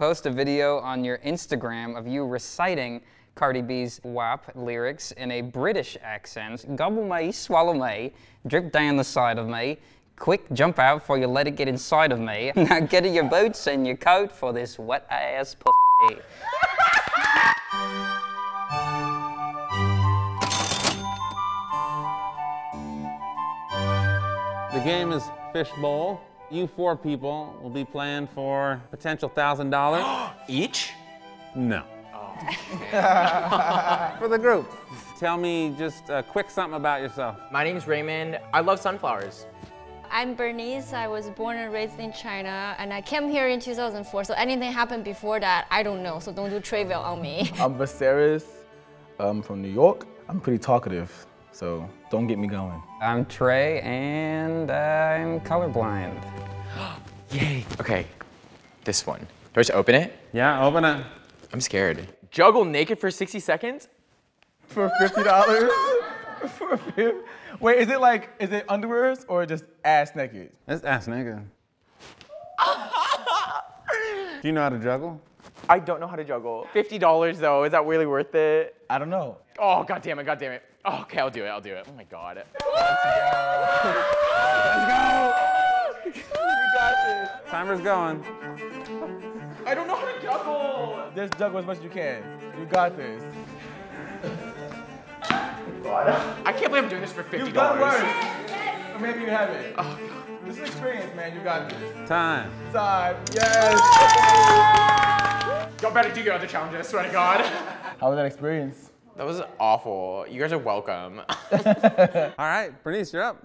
Post a video on your Instagram of you reciting Cardi B's WAP lyrics in a British accent. Gobble me, swallow me, drip down the side of me, quick jump out before you let it get inside of me. Now get in your boots and your coat for this wet ass pussy. The game is fishbowl. You four people will be playing for potential $1,000. Each? No. Oh. For the group. Tell me just a quick something about yourself. My name's Raymond. I love sunflowers. I'm Bernice. I was born and raised in China, and I came here in 2004. So anything happened before that, I don't know. So don't do trivia on me. I'm Viserys. I'm from New York. I'm pretty talkative. So don't get me going. I'm Trey, and I'm colorblind. Yay. Okay, this one. Do I just open it? Yeah, open it. I'm scared. Juggle naked for 60 seconds? For $50? For $50? Wait, is it like, is it underwears or just ass naked? It's ass naked. Do you know how to juggle? I don't know how to juggle. $50 though, is that really worth it? I don't know. Oh, God damn it. Oh, okay, I'll do it. Oh my God. Let's go. You got this. Timer's going. I don't know how to juggle. Just juggle as much as you can. You got this. God. I can't believe I'm doing this for $50. You got worse. Yes. Or maybe you haven't. Oh God. This is experience, man. You got this. Time. Yes. Y'all better do your other challenges. I swear to God. How was that experience? That was awful. You guys are welcome. All right, Bernice, you're up.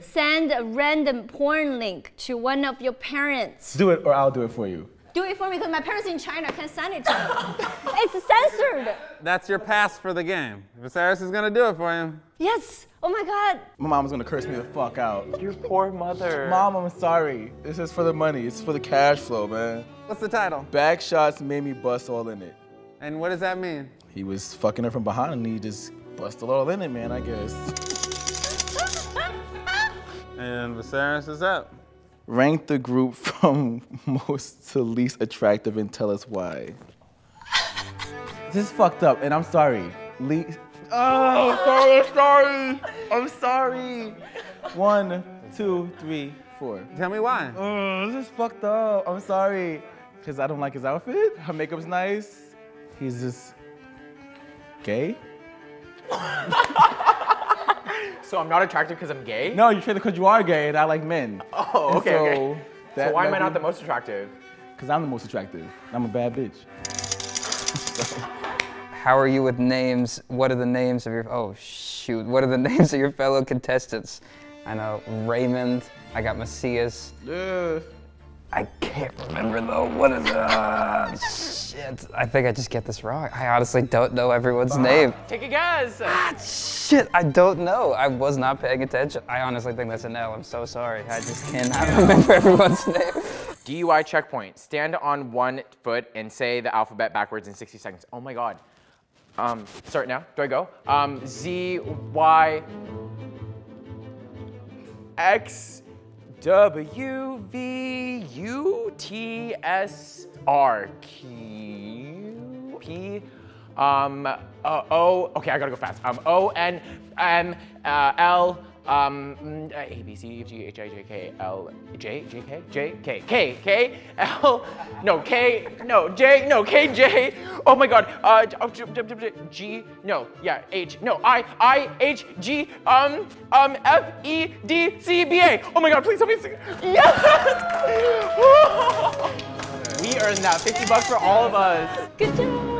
Send a random porn link to one of your parents. Do it or I'll do it for you. Do it for me because my parents in China can't send it to me. It's censored. That's your pass for the game. Viserys is going to do it for you. Yes. Oh my God. My mom's going to curse me the fuck out. Your poor mother. Mom, I'm sorry. This is for the money. It's for the cash flow, man. What's the title? Back shots made me bust all in it. And what does that mean? He was fucking her from behind and he just busted all in it, man, I guess. And Viserys is up. Rank the group from most to least attractive and tell us why. This is fucked up and I'm sorry. I'm sorry. 1, 2, 3, 4. Tell me why. Oh, this is fucked up. I'm sorry. Because I don't like his outfit. Her makeup's nice. He's just... gay? So I'm not attractive because I'm gay? No, you're attractive because you are gay and I like men. Oh, okay, so, okay. So why am I not the most attractive? Because I'm the most attractive. I'm a bad bitch. How are you with names? What are the names of your... Oh, shoot. What are the names of your fellow contestants? I know Raymond. I got Macias. Yeah. I can't remember though, what is it? Shit, I think I just get this wrong. I honestly don't know everyone's name. Take a guess. Ah, shit, I don't know. I was not paying attention. I honestly think that's an L, I'm so sorry. I just cannot remember everyone's name. DUI checkpoint, stand on one foot and say the alphabet backwards in 60 seconds. Oh my God. Start now, do I go? Z, Y, X, W-V-U-T-S-R-Q-P, O, okay, I gotta go fast. O-N-M-L, A-B-C-F-G-H-I-J-K-L-J-K-K-K-L, no, K, no, K, no, K, J, oh my God, G, no, yeah, H, no, I, H, G, F, E, D, C, B, A, oh my God, please, somebody sing, yes! We earned that, $50 for all of us. Good job.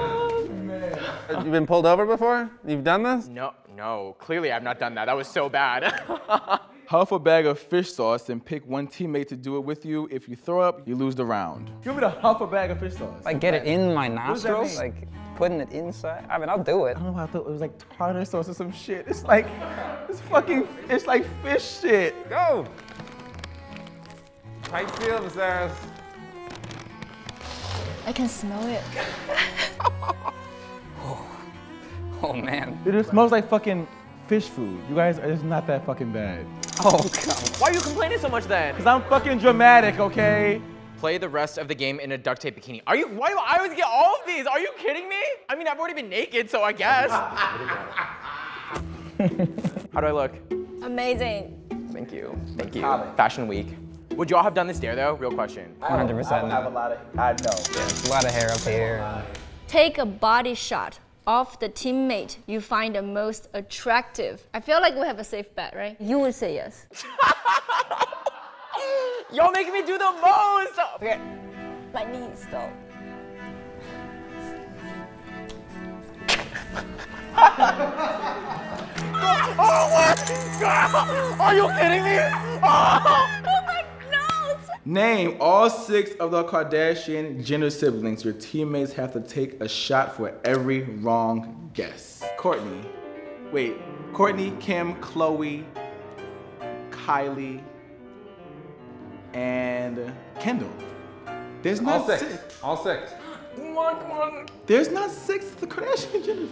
You've been pulled over before? You've done this? No, clearly I've not done that. That was so bad. Huff a bag of fish sauce and pick one teammate to do it with you. If you throw up, you lose the round. Give me the huff a bag of fish sauce. Like get it in my nostrils? Like putting it inside? I mean, I'll do it. I don't know why I thought it was like tartar sauce or some shit. It's like, it's like fish shit. Go. Tight feel, Viserys. I can smell it. Oh man. Dude, it smells like fucking fish food. You guys, it's not that fucking bad. Oh God. Why are you complaining so much then? Because I'm fucking dramatic, okay? play the rest of the game in a duct tape bikini. Are you, why do I always get all of these? Are you kidding me? I mean, I've already been naked, so I guess. How do I look? Amazing. Thank you, thank you. Fashion week. Would y'all have done this dare though? Real question. 100%. I have a lot of, I know. Yeah. A lot of hair up here. Take a body shot of the teammate you find the most attractive. I feel like we have a safe bet, right? You would say yes. Y'all making me do the most! Okay. My knees though. Oh my God! Are you kidding me? Oh. Name all 6 of the Kardashian-Jenner siblings. Your teammates have to take a shot for every wrong guess. Kourtney. Wait, Kourtney, Kim, Khloe, Kylie, and Kendall. There's not all 6. All 6. Come on, come on. There's not 6 of the Kardashian-Jenner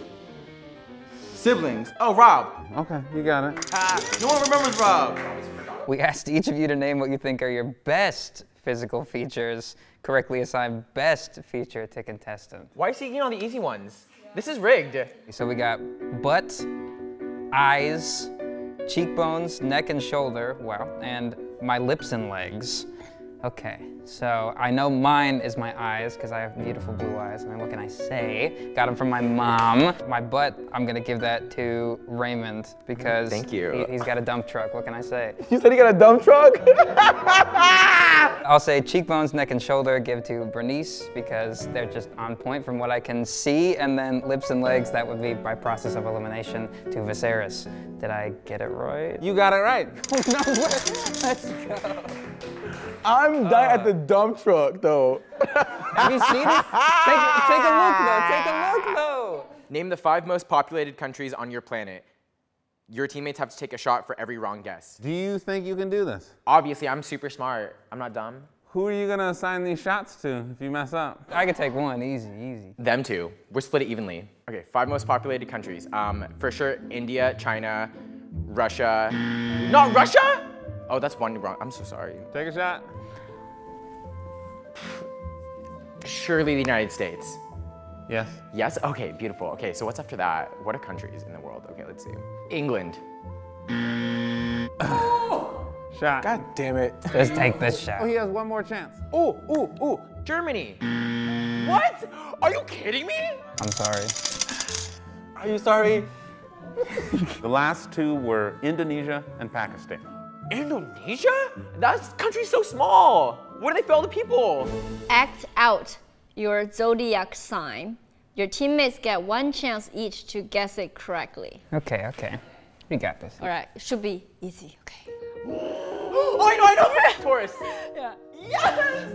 siblings. Oh, Rob. Okay, you got it. No one remembers Rob. We asked each of you to name what you think are your best physical features. Correctly assign best feature to contestant. Why is he eating all the easy ones? Yeah. This is rigged. So we got butt, eyes, cheekbones, neck and shoulder, wow, and my lips and legs. Okay, so I know mine is my eyes because I have beautiful blue eyes, and what can I say? Got them from my mom. My butt, I'm gonna give that to Raymond because thank you. He's got a dump truck, what can I say? You said he got a dump truck? I'll say cheekbones, neck and shoulder, give to Bernice because they're just on point from what I can see, and then lips and legs, that would be by process of elimination to Viserys. Did I get it right? You got it right. No way, let's go. I'm dying at the dump truck, though. Have you seen it? Take a look, though. Take a look, though. Name the 5 most populated countries on your planet. Your teammates have to take a shot for every wrong guess. Do you think you can do this? Obviously, I'm super smart. I'm not dumb. Who are you gonna assign these shots to if you mess up? I could take one, easy, easy. Them two. We're split it evenly. Okay, 5 most populated countries. For sure, India, China, Russia. Not Russia? Oh, that's one wrong. I'm so sorry. Take a shot. Surely the United States. Yes. Yes? Okay, beautiful. Okay, so what's after that? What are countries in the world? Okay, let's see. England. Oh! Shot. God damn it. Just take this shot. Oh, he has one more chance. Ooh, ooh, ooh. Germany. What? Are you kidding me? I'm sorry. Are you sorry? The last 2 were Indonesia and Pakistan. Indonesia? That country's so small. Where do they fill the people? Act out your zodiac sign. Your teammates get 1 chance each to guess it correctly. Okay, okay. We got this. All right, it should be easy, okay. Oh, I know, man! Taurus. Yeah. Yes!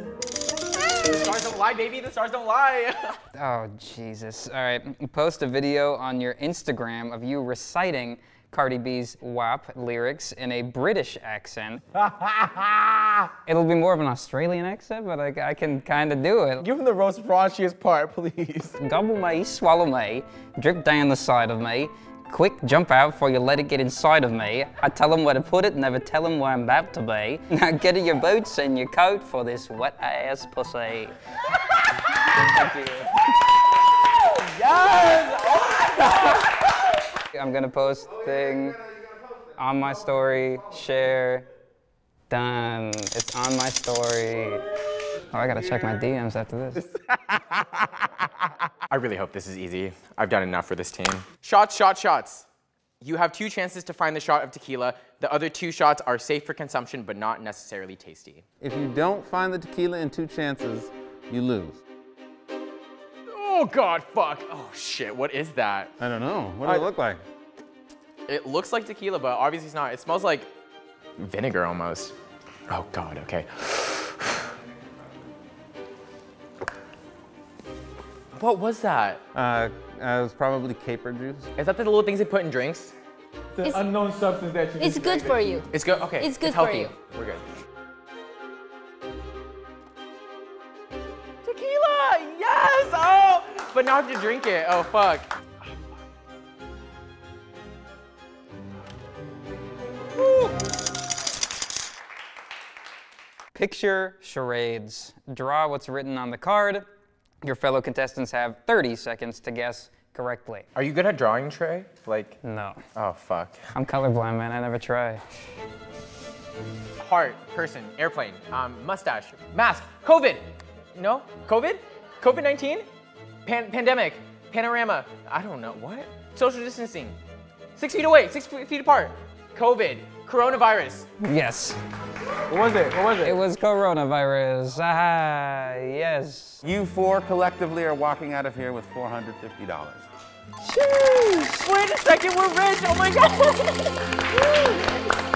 The stars don't lie, baby. The stars don't lie. Oh, Jesus. All right, post a video on your Instagram of you reciting Cardi B's WAP lyrics in a British accent. It'll be more of an Australian accent, but I can kind of do it. Give him the roast raunchiest part, please. Gobble me, swallow me, drip down the side of me, quick jump out before you let it get inside of me. I tell him where to put it, never tell him where I'm about to be. Now get in your boots and your coat for this wet ass pussy. Thank you. Yes! Oh my God! I'm gonna post thing on my story, share, done. It's on my story. Oh, I gotta check my DMs after this. I really hope this is easy. I've done enough for this team. Shots, shots, shots. You have 2 chances to find the shot of tequila. The other 2 shots are safe for consumption, but not necessarily tasty. If you don't find the tequila in 2 chances, you lose. Oh God, fuck. Oh shit, what is that? I don't know. What does it look like? It looks like tequila, but obviously it's not. It smells like vinegar almost. Oh God, okay. What was that? It was probably caper juice. Is that the little things they put in drinks? It's the unknown substance that you It's good for you. It's good, okay. It's good for you. We're good. Tequila, yes! Oh! But now I have to drink it. Oh, fuck. Woo. Picture charades. Draw what's written on the card. Your fellow contestants have 30 seconds to guess correctly. Are you good at drawing, Trey? Like... No. Oh, fuck. I'm colorblind, man. I never try. Heart, person, airplane, mustache, mask, COVID. No? COVID? COVID-19? Pandemic. Panorama. I don't know. What? Social distancing. 6 feet away. 6 feet apart. COVID. Coronavirus. Yes. What was it? What was it? It was coronavirus. Ah, yes. You four collectively are walking out of here with $450. Jeez. Wait a second. We're rich. Oh, my God.